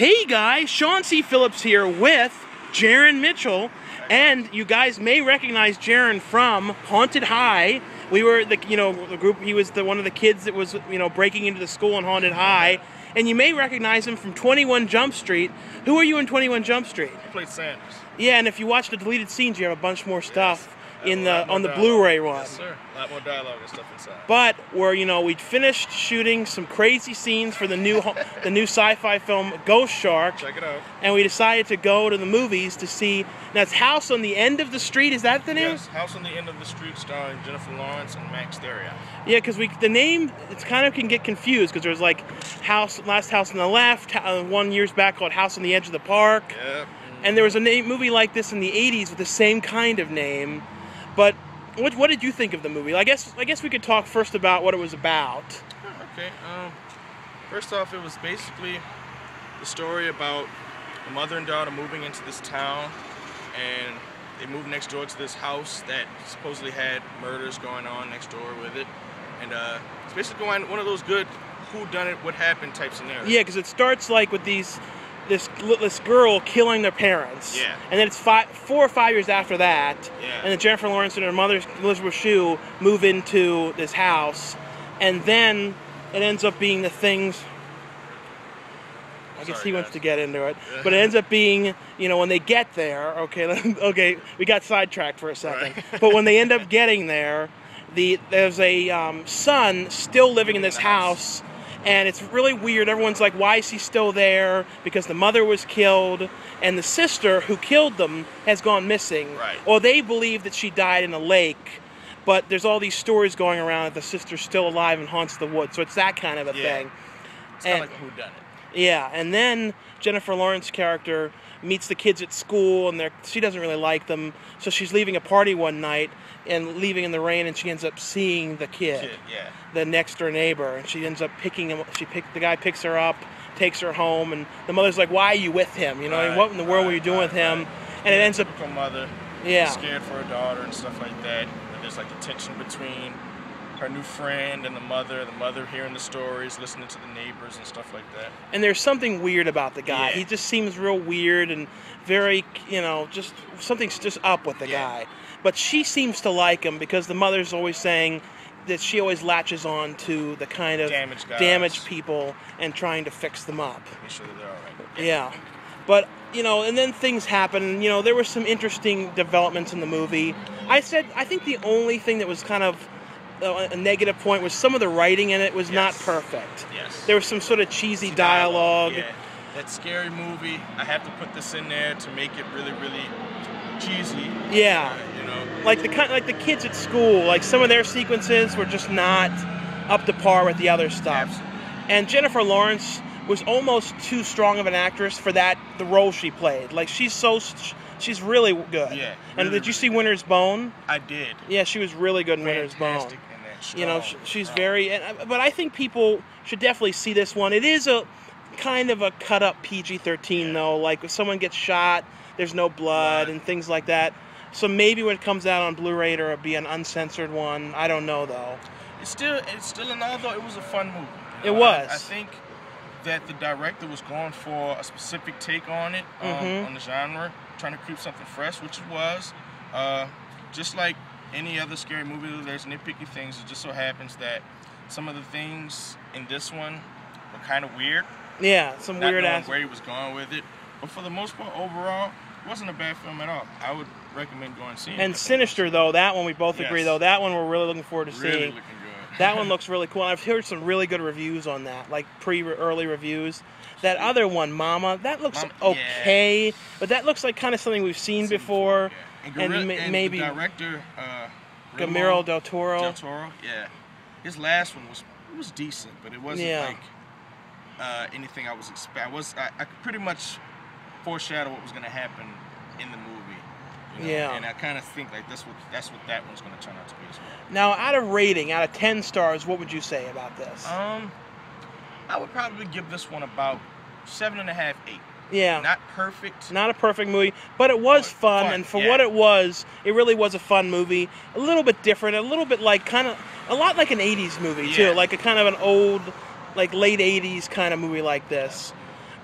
Hey guys, Sean C. Phillips here with Jaren Mitchell, and you guys may recognize Jaren from Haunted High. We were the group. He was one of the kids that was breaking into the school in Haunted High, and you may recognize him from 21 Jump Street. Who are you in 21 Jump Street? I played Sanders. Yeah, and if you watch the deleted scenes, you have a bunch more stuff. Yes. On the Blu-ray one. Yes, sir. A lot more dialogue and stuff inside. But where we finished shooting some crazy scenes for the new sci-fi film Ghost Shark. Check it out. And we decided to go to the movies to see. Now it's House on the End of the Street. Is that the name? Yes, House on the End of the Street, starring Jennifer Lawrence and Max Thieriot. Yeah, because the name can get confused because there's like Last House on the Left. One years back called House on the Edge of the Park. Yep. And there was a movie like this in the '80s with the same kind of name. But what did you think of the movie? I guess we could talk first about what it was about. Okay. First off, it was basically the story about a mother and daughter moving into this town, and they moved next door to this house that supposedly had murders going on next door with it, and it's basically one of those good whodunit, what happened type scenarios. Yeah, because it starts like with this girl killing their parents. Yeah. And then it's 4 or 5 years after that. Yeah. And then Jennifer Lawrence and her mother, Elizabeth Shue, move into this house. And then it ends up being the things... I guess he wants to get into it. Yeah. But it ends up being, when they get there... Okay, we got sidetracked for a second. Right. But when they end up getting there, there's a son still living in this house. And it's really weird. Everyone's like, why is he still there? Because the mother was killed, and the sister who killed them has gone missing. Right. Or they believe that she died in a lake, but there's all these stories going around that the sister's still alive and haunts the woods. So it's that kind of a thing. It's kind of like whodunit. Yeah, and then Jennifer Lawrence's character meets the kids at school, and she doesn't really like them, so she's leaving a party one night and leaving in the rain, and she ends up seeing the kid, the next door neighbor, and she ends up picking him. The guy picks her up, takes her home, and the mother's like, "Why are you with him? What in the world were you doing with him?" Right. And it ends up mother, scared for her daughter and stuff like that. And there's like a tension between her new friend and the mother hearing the stories, listening to the neighbors and stuff like that. And there's something weird about the guy. Yeah. He just seems real weird and very, just something's just up with the guy. But she seems to like him because the mother's always saying that she always latches on to the kind of damaged people and trying to fix them up. Make sure that they're all right. Yeah. But, and then things happen. There were some interesting developments in the movie. I think the only thing that was kind of a negative point was some of the writing in it was not perfect. Yes. There was some sort of cheesy dialogue. Yeah. That scary movie, I have to put this in there to make it really, really cheesy. Yeah. Like the kids at school, like some of their sequences were just not up to par with the other stuff. Absolutely. And Jennifer Lawrence was almost too strong of an actress for the role she played. Like she's really good. Yeah. And did you see Winter's Bone? I did. Yeah, she was really good in Winter's Bone. She's very. But I think people should definitely see this one. It is a kind of a cut-up PG-13 though. Like if someone gets shot, there's no blood and things like that. So maybe when it comes out on Blu-ray, it'll be an uncensored one. I don't know though. It's still in all though. It was a fun movie. It was. I think that the director was going for a specific take on it, on the genre, trying to create something fresh, which it was. Just like any other scary movie, there's nitpicky things. It just so happens that some of the things in this one were kind of weird. Yeah, some weird ass. Not knowing where he was going with it, but for the most part, overall, it wasn't a bad film at all. I would recommend going and seeing it. And Sinister, though, that one we both agree, though. That one we're really looking forward to seeing. Really looking good. That one looks really cool. And I've heard some really good reviews on that, like early reviews. That other one, Mama, that looks okay, but that looks like kind of something we've seen before. Yeah. And maybe the director, Guillermo del Toro. His last one was decent, but it wasn't like anything I was expecting. I could pretty much foreshadow what was going to happen in the movie. And I kind of think like that's what that one's going to turn out to be as well. Now, out of 10 stars, what would you say about this? I would probably give this one about 7.5, 8. Yeah. Not perfect. Not a perfect movie, but it was fun, and for what it was, it really was a fun movie. A little bit different, a little bit like a lot like an 80s movie too, like a kind of an old, like late 80s kind of movie like this.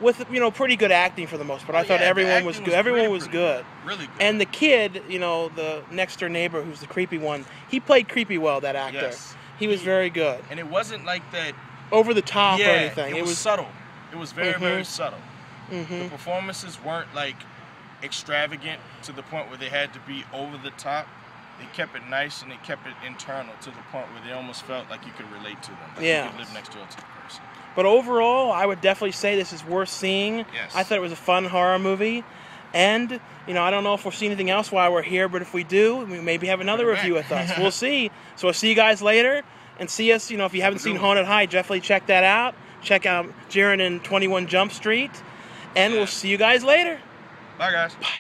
with, you know, pretty good acting for the most part. I thought everyone was good. Everyone was good. Really good. And the kid, you know, the next door neighbor who's the creepy one, he played creepy well, that actor. Yes. He was very good. And it wasn't like that over the top or anything. It was subtle. It was very, very subtle. Mm-hmm. The performances weren't like extravagant to the point where they had to be over the top. They kept it nice and they kept it internal to the point where they almost felt like you could relate to them. Like you could live next door to the person. But overall, I would definitely say this is worth seeing. Yes. I thought it was a fun horror movie. And, you know, I don't know if we'll see anything else while we're here, but if we do, we maybe have another review with us. We'll see. So I'll see you guys later. And see us, you know, if you haven't seen Haunted High, definitely check that out. Check out Jaren and 21 Jump Street. And we'll see you guys later. Bye, guys. Bye.